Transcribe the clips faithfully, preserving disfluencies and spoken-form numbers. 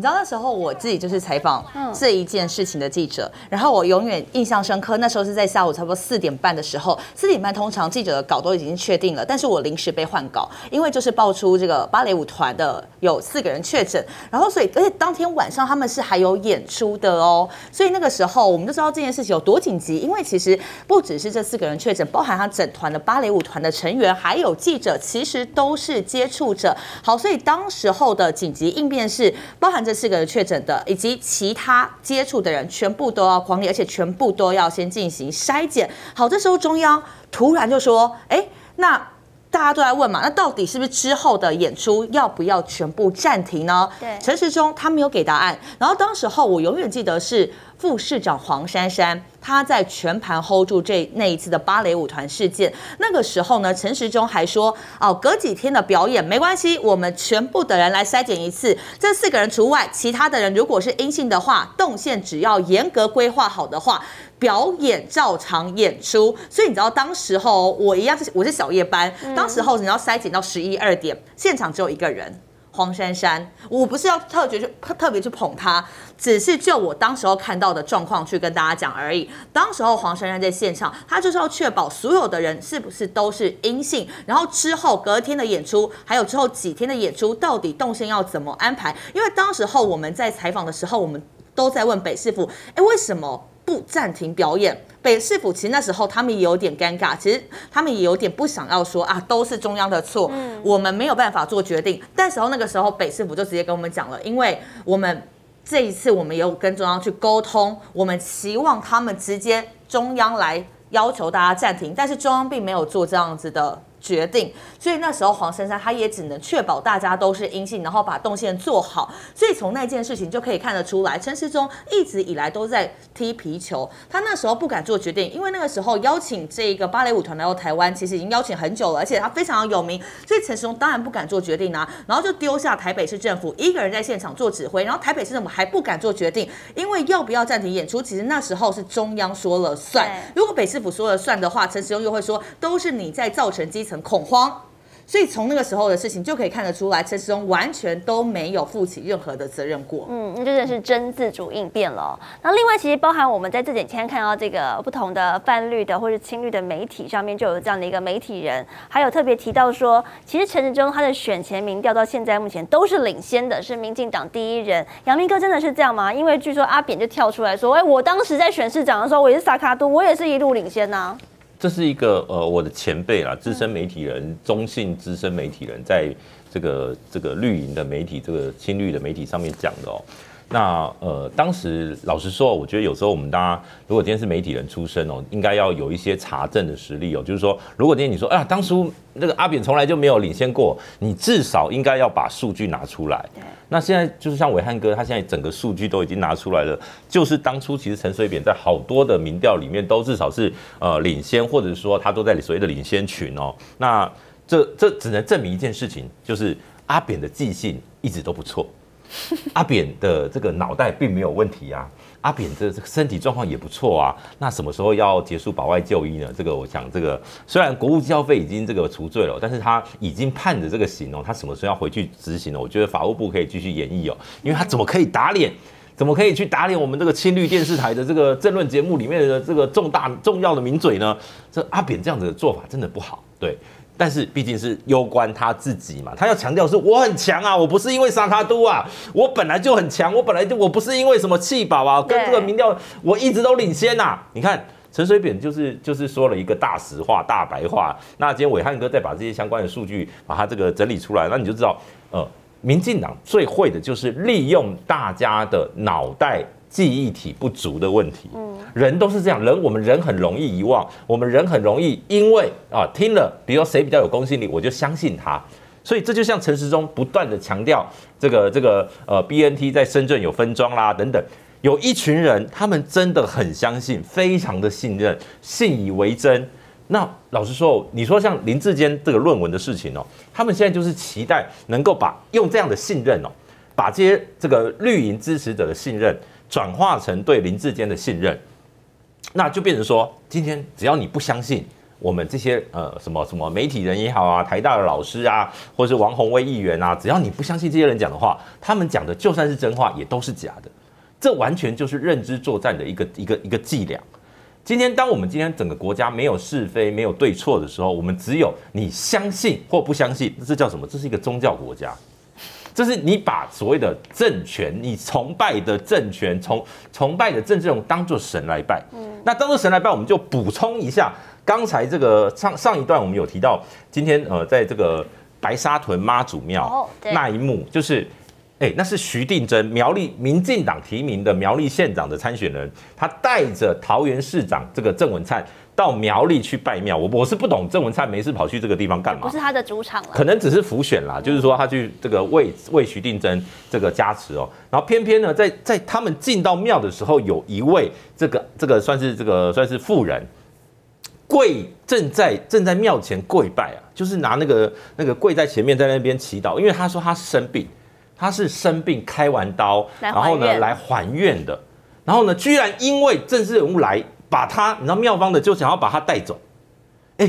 你知道那时候我自己就是采访这一件事情的记者，嗯、然后我永远印象深刻。那时候是在下午差不多四点半的时候，四点半通常记者的稿都已经确定了，但是我临时被换稿，因为就是爆出这个芭蕾舞团的有四个人确诊，然后所以而且当天晚上他们是还有演出的哦，所以那个时候我们就知道这件事情有多紧急，因为其实不只是这四个人确诊，包含他整团的芭蕾舞团的成员还有记者，其实都是接触者。好，所以当时候的紧急应变是包含这四个人确诊的以及其他接触的人全部都要匡列，而且全部都要先进行筛检。好，这时候中央突然就说，哎，那大家都在问嘛，那到底是不是之后的演出要不要全部暂停呢？对，陈时中他没有给答案。然后当时候我永远记得是副市长黄珊珊，他在全盘 hold 住这那一次的芭蕾舞团事件。那个时候呢，陈时中还说，哦，隔几天的表演没关系，我们全部的人来筛检一次，这四个人除外，其他的人如果是阴性的话，动线只要严格规划好的话，表演照常演出。所以你知道当时候我一样是我是小夜班，嗯、当时候你要筛检到十一二点，现场只有一个人，黄珊珊。我不是要特别去特别去捧她，只是就我当时候看到的状况去跟大家讲而已。当时候黄珊珊在现场，她就是要确保所有的人是不是都是阴性，然后之后隔天的演出，还有之后几天的演出，到底动线要怎么安排？因为当时候我们在采访的时候，我们都在问北市府，哎，为什么不暂停表演？北市府其实那时候他们也有点尴尬，其实他们也有点不想要说啊，都是中央的错，嗯、我们没有办法做决定。但时候那个时候北市府就直接跟我们讲了，因为我们这一次我们也有跟中央去沟通，我们期望他们直接中央来要求大家暂停，但是中央并没有做这样子的决定，所以那时候黄珊珊她也只能确保大家都是阴性，然后把动线做好。所以从那件事情就可以看得出来，陈时中一直以来都在踢皮球。他那时候不敢做决定，因为那个时候邀请这个芭蕾舞团来到台湾，其实已经邀请很久了，而且他非常有名，所以陈时中当然不敢做决定啊。然后就丢下台北市政府一个人在现场做指挥，然后台北市政府还不敢做决定，因为要不要暂停演出，其实那时候是中央说了算。如果北市府说了算的话，陈时中又会说都是你在造成基层恐慌，所以从那个时候的事情就可以看得出来，陈时中完全都没有负起任何的责任过。嗯，那真的是真自主应变了。那另外，其实包含我们在这几天看到这个不同的泛绿的或是亲绿的媒体上面，就有这样的一个媒体人，还有特别提到说，其实陈时中他的选前民调到现在目前都是领先的，是民进党第一人。阳明哥真的是这样吗？因为据说阿扁就跳出来说，哎，我当时在选市长的时候，我也是萨卡都，我也是一路领先呐、啊。这是一个呃，我的前辈啦，资深媒体人，中信资深媒体人，在这个这个绿营的媒体，这个亲绿的媒体上面讲的哦。那呃，当时老实说，我觉得有时候我们大家如果今天是媒体人出身哦，应该要有一些查证的实力哦。就是说，如果今天你说啊，当初那个阿扁从来就没有领先过，你至少应该要把数据拿出来。那现在就是像暐瀚哥，他现在整个数据都已经拿出来了，就是当初其实陈水扁在好多的民调里面都至少是呃领先，或者说他都在所谓的领先群哦。那这这只能证明一件事情，就是阿扁的记性一直都不错。阿扁的这个脑袋并没有问题啊，阿扁的这个身体状况也不错啊。那什么时候要结束保外就医呢？这个我想，这个虽然国务交费已经这个除罪了，但是他已经判着这个刑哦，他什么时候要回去执行了？我觉得法务部可以继续演绎哦，因为他怎么可以打脸？怎么可以去打脸我们这个亲绿电视台的这个政论节目里面的这个重大重要的名嘴呢？这阿扁这样子的做法真的不好，对。但是毕竟是攸关他自己嘛，他要强调是我很强啊，我不是因为沙卡都啊，我本来就很强，我本来就我不是因为什么气宝啊，跟这个民调我一直都领先呐、啊。你看陈水扁就是就是说了一个大实话、大白话。那今天暐瀚哥再把这些相关的数据把它这个整理出来，那你就知道，呃，民进党最会的就是利用大家的脑袋记忆体不足的问题。嗯，人都是这样，人我们人很容易遗忘，我们人很容易因为啊听了，比如说谁比较有公信力，我就相信他。所以这就像陈时中不断的强调这个这个呃 B N T 在深圳有分装啦等等，有一群人他们真的很相信，非常的信任，信以为真。那老实说，你说像林志坚这个论文的事情哦，他们现在就是期待能够把用这样的信任哦，把这些这个绿营支持者的信任转化成对林志坚的信任。那就变成说，今天只要你不相信，我们这些呃什么什么媒体人也好啊，台大的老师啊，或是王宏威议员啊，只要你不相信这些人讲的话，他们讲的就算是真话也都是假的。这完全就是认知作战的一个一个一个伎俩。今天，当我们今天整个国家没有是非、没有对错的时候，我们只有你相信或不相信，这叫什么？这是一个宗教国家。 就是你把所谓的政权，你崇拜的政权，崇崇拜的郑志龙当做神来拜。嗯，那当做神来拜，我们就补充一下刚才这个上上一段我们有提到，今天呃，在这个白沙屯妈祖庙、哦、那一幕，就是哎、欸，那是徐定禎苗栗民进党提名的苗栗县长的参选人，他带着桃园市长这个郑文灿。 到苗栗去拜庙，我我是不懂郑文灿没事跑去这个地方干嘛？不是他的主场了，可能只是浮选啦，就是说他去这个为为徐定禎这个加持哦。然后偏偏呢，在在他们进到庙的时候，有一位这个这个算是这个算是妇人跪正在正在庙前跪拜啊，就是拿那个那个跪在前面在那边祈祷，因为他说他生病，他是生病开完刀，然后呢来还愿的，然后呢居然因为政治人物来。 把他，你知道妙方的就想要把他带走，哎，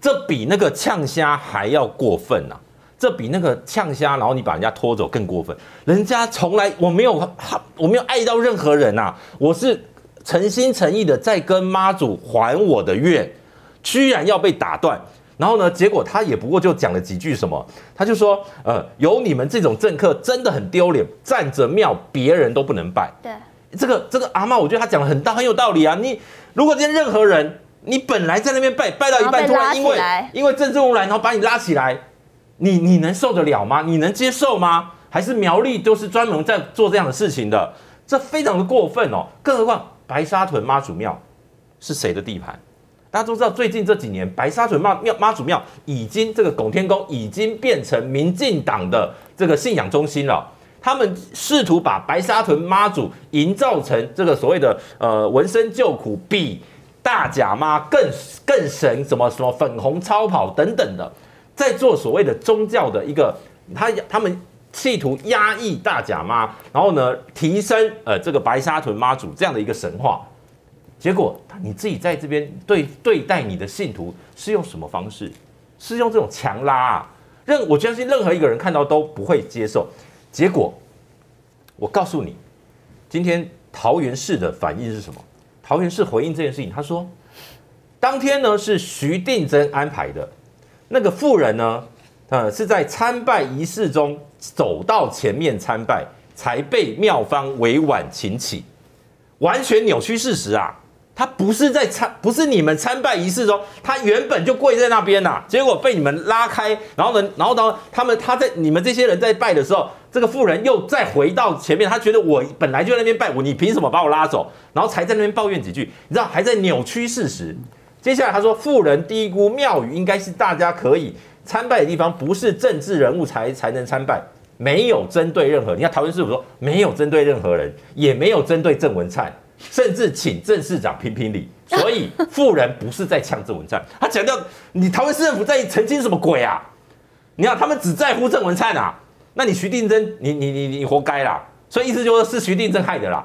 这比那个呛虾还要过分呐、啊！这比那个呛虾，然后你把人家拖走更过分。人家从来我没有，我没有爱到任何人呐、啊，我是诚心诚意的在跟妈祖还我的愿，居然要被打断。然后呢，结果他也不过就讲了几句什么，他就说，呃，有你们这种政客真的很丢脸，站着庙别人都不能拜。对。 这个这个阿嬤，我觉得她讲的很大很有道理啊！你如果今天任何人，你本来在那边拜拜到一半，突然因为因为政治无来，然后把你拉起来，你你能受得了吗？你能接受吗？还是苗栗就是专门在做这样的事情的，这非常的过分哦！更何况白沙屯妈祖庙是谁的地盘？大家都知道，最近这几年白沙屯妈庙妈祖庙已经这个拱天宫已经变成民进党的这个信仰中心了。 他们试图把白沙屯妈祖营造成这个所谓的呃闻声救苦比大甲妈更更神，什么什么粉红超跑等等的，在做所谓的宗教的一个，他他们企图压抑大甲妈，然后呢提升呃这个白沙屯妈祖这样的一个神话，结果你自己在这边对对待你的信徒是用什么方式？是用这种强拉啊？任我相信任何一个人看到都不会接受。 结果，我告诉你，今天桃园市的反应是什么？桃园市回应这件事情，他说，当天呢是徐定禎安排的，那个妇人呢，呃是在参拜仪式中走到前面参拜，才被庙方委婉请起，完全扭曲事实啊！他不是在参，不是你们参拜仪式中，他原本就跪在那边呐、啊，结果被你们拉开，然后呢，然后呢，他们他在你们这些人在拜的时候。 这个妇人又再回到前面，他觉得我本来就在那边拜我，你凭什么把我拉走？然后才在那边抱怨几句，你知道还在扭曲事实。接下来他说，妇人低估庙宇应该是大家可以参拜的地方，不是政治人物才才能参拜，没有针对任何。你看桃园市府说没有针对任何人，也没有针对郑文灿，甚至请郑市长评评理。所以妇人不是在呛郑文灿，他强调你桃园市政府在澄清什么鬼啊？你看他们只在乎郑文灿啊。 那你徐定禎，你你你你活该啦！所以意思就是是徐定禎害的啦。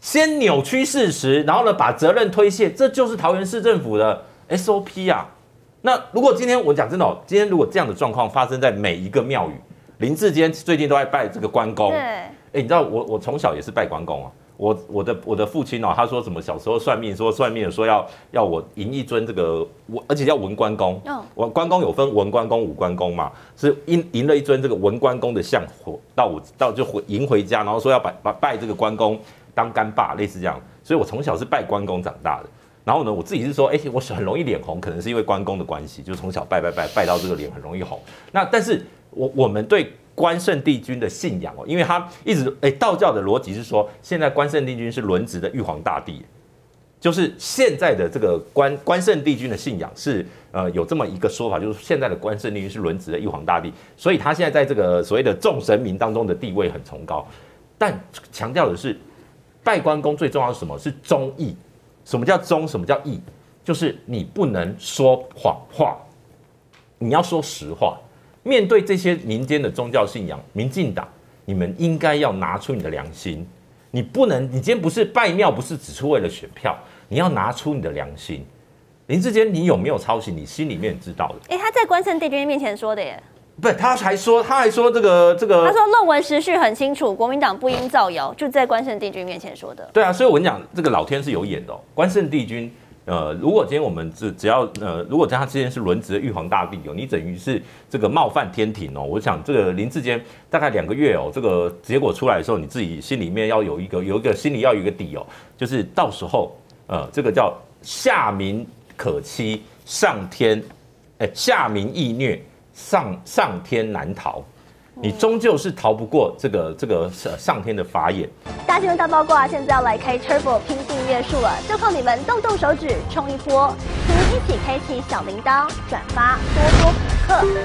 先扭曲事实，然后呢把责任推卸，这就是桃园市政府的 S O P 啊。那如果今天我讲真的、哦，今天如果这样的状况发生在每一个庙宇，林志坚最近都在拜这个关公。哎，你知道我我从小也是拜关公啊。我我的我的父亲哦，他说什么小时候算命，说算命的说要要我迎一尊这个文，而且要文关公。我关公有分文关公、武关公嘛，是迎迎了一尊这个文关公的像，到我到就回迎回家，然后说要拜拜拜这个关公当干爸，类似这样。所以我从小是拜关公长大的。然后呢，我自己是说，哎，我很容易脸红，可能是因为关公的关系，就从小拜拜拜拜到这个脸很容易红。那但是我我们对。 关圣帝君的信仰哦，因为他一直哎，道教的逻辑是说，现在关圣帝君是轮值的玉皇大帝，就是现在的这个关关圣帝君的信仰是呃有这么一个说法，就是现在的关圣帝君是轮值的玉皇大帝，所以他现在在这个所谓的众神明当中的地位很崇高。但强调的是，拜关公最重要是什么？是忠义。什么叫忠？什么叫义？就是你不能说谎话，你要说实话。 面对这些民间的宗教信仰，民进党，你们应该要拿出你的良心。你不能，你今天不是拜庙，不是只是为了选票，你要拿出你的良心。林志坚，你有没有抄袭？你心里面知道的。哎、欸，他在关圣帝君面前说的耶。不是，他还说，他还说这个这个。他说论文时序很清楚，国民党不应造谣，就在关圣帝君面前说的。对啊，所以我跟你讲，这个老天是有眼的、哦。关圣帝君，呃，如果今天我们只只要呃，如果他之前是轮值的玉皇大帝哦，你等于是这个冒犯天庭哦。我想这个林志坚大概两个月哦，这个结果出来的时候，你自己心里面要有一个有一个心里要有一个底哦，就是到时候呃，这个叫下民可欺，上天哎、欸、下民易虐。上上天难逃，你终究是逃不过这个这个上天的法眼。大新闻大八卦，现在要来开 Turbo 拼订阅数了，就靠你们动动手指冲一波！请您一起开启小铃铛，转发多多补课。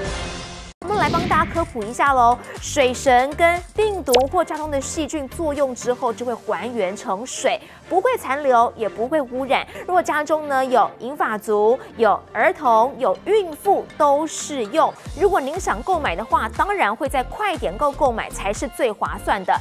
我们来帮大家科普一下喽，水神跟病毒或交通的细菌作用之后，就会还原成水，不会残留，也不会污染。如果家中呢有银发族、有儿童、有孕妇都适用。如果您想购买的话，当然会在快点购购买才是最划算的。